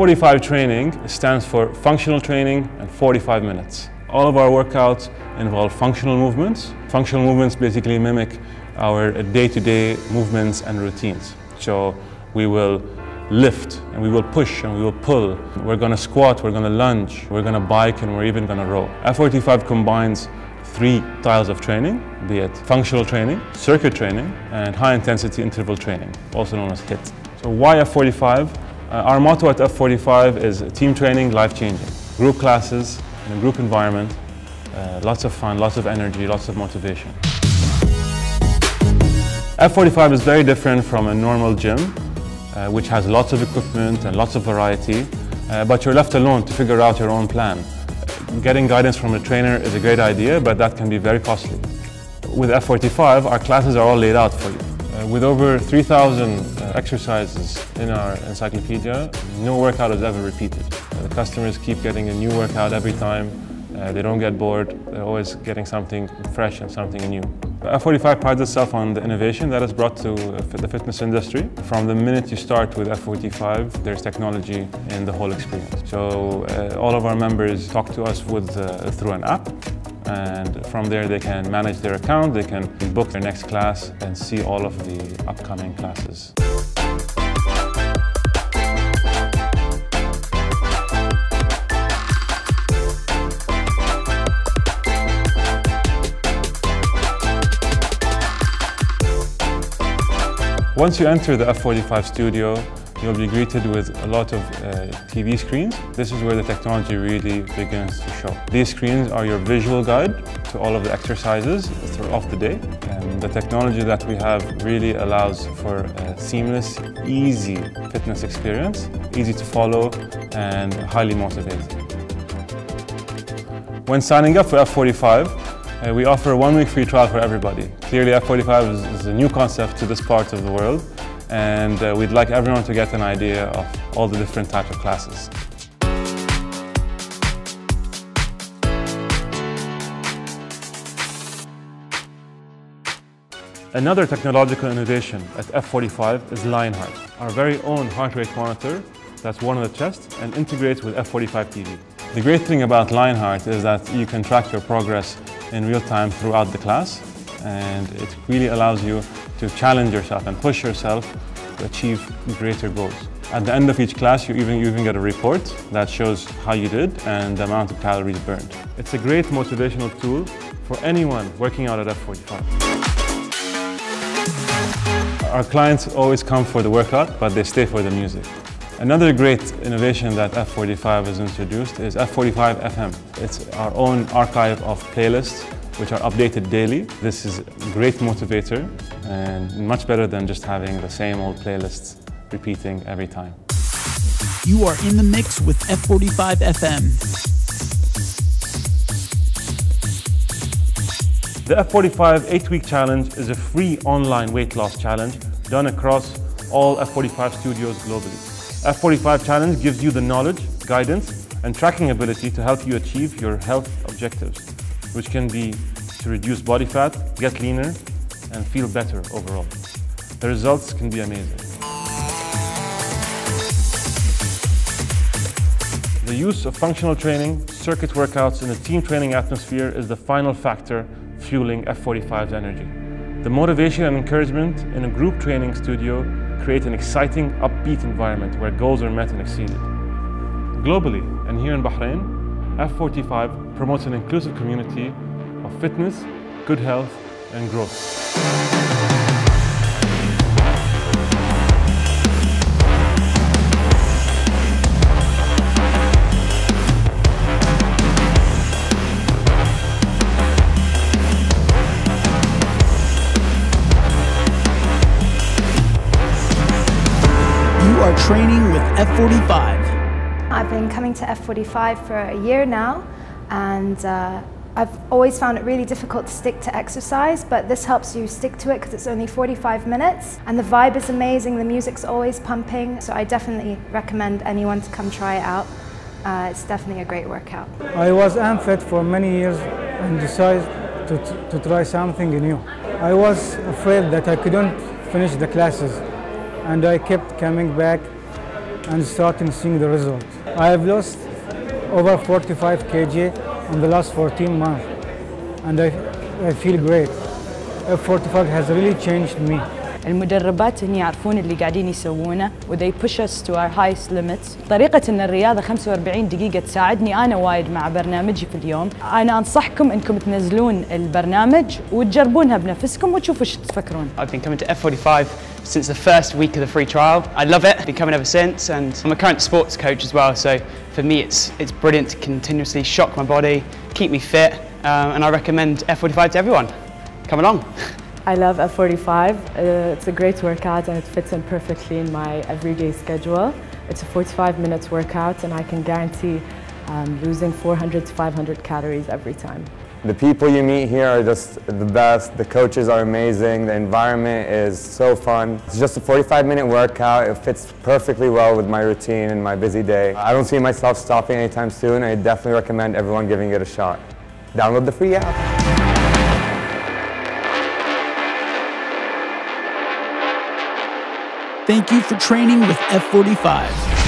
45 training stands for functional training and 45 minutes. All of our workouts involve functional movements. Functional movements basically mimic our day-to-day movements and routines. So we will lift, and we will push, and we will pull. We're going to squat, we're going to lunge, we're going to bike, and we're even going to row. F45 combines three styles of training, be it functional training, circuit training, and high-intensity interval training, also known as HIIT. So why F45? Our motto at F45 is team training, life-changing. Group classes, in a group environment, lots of fun, lots of energy, lots of motivation. F45 is very different from a normal gym, which has lots of equipment and lots of variety, but you're left alone to figure out your own plan. Getting guidance from a trainer is a great idea, but that can be very costly. With F45, our classes are all laid out for you. With over 3,000 exercises in our encyclopedia, no workout is ever repeated. The customers keep getting a new workout every time. They don't get bored, they're always getting something fresh and something new. F45 prides itself on the innovation that is brought to the fitness industry. From the minute you start with F45, there's technology in the whole experience. So all of our members talk to us through an app, and from there they can manage their account, they can book their next class and see all of the upcoming classes. Once you enter the F45 studio, you'll be greeted with a lot of TV screens. This is where the technology really begins to show. These screens are your visual guide to all of the exercises throughout the day. And the technology that we have really allows for a seamless, easy fitness experience, easy to follow and highly motivating. When signing up for F45, we offer a one-week free trial for everybody. Clearly, F45 is a new concept to this part of the world, and we'd like everyone to get an idea of all the different types of classes. Another technological innovation at F45 is Lionheart, our very own heart rate monitor that's worn on the chest and integrates with F45 TV. The great thing about Lionheart is that you can track your progress in real time throughout the class, and it really allows you to challenge yourself and push yourself to achieve greater goals. At the end of each class, you even get a report that shows how you did and the amount of calories burned. It's a great motivational tool for anyone working out at F45. Our clients always come for the workout, but they stay for the music. Another great innovation that F45 has introduced is F45 FM. It's our own archive of playlists which are updated daily. This is a great motivator and much better than just having the same old playlists repeating every time. You are in the mix with F45 FM. The F45 8-week challenge is a free online weight loss challenge done across all F45 studios globally. F45 Challenge gives you the knowledge, guidance, and tracking ability to help you achieve your health objectives, which can be to reduce body fat, get leaner, and feel better overall. The results can be amazing. The use of functional training, circuit workouts, and a team training atmosphere is the final factor fueling F45's energy. The motivation and encouragement in a group training studio create an exciting, upbeat environment where goals are met and exceeded. Globally, and here in Bahrain, F45 promotes an inclusive community of fitness, good health, and growth. Training with F45. I've been coming to F45 for a year now, and I've always found it really difficult to stick to exercise, but this helps you stick to it because it's only 45 minutes and the vibe is amazing, the music's always pumping, so I definitely recommend anyone to come try it out. It's definitely a great workout. I was unfit for many years and decided to try something new. I was afraid that I couldn't finish the classes, and I kept coming back and starting seeing the results. I have lost over 45 kg in the last 14 months, and I feel great. F45 has really changed me. المدربات هني يعرفون اللي قاعدين يسوونه وthey push us to our highest limits. طريقة إن الرياضة 45 دقيقة تساعدني أنا وايد مع برنامجي في اليوم. أنا أنصحكم إنكم تنزلون البرنامج وتجربونها بنفسكم وتشوفوا شو تفكرون. I've been coming to F45 since the first week of the free trial. I love it. I've been coming ever since, and I'm a current sports coach as well. So for me, it's brilliant to continuously shock my body, keep me fit, and I recommend F45 to everyone. Come along. I love F45. It's a great workout and it fits in perfectly in my everyday schedule. It's a 45-minute workout and I can guarantee losing 400 to 500 calories every time. The people you meet here are just the best. The coaches are amazing. The environment is so fun. It's just a 45-minute workout. It fits perfectly well with my routine and my busy day. I don't see myself stopping anytime soon. I definitely recommend everyone giving it a shot. Download the free app. Thank you for training with F45.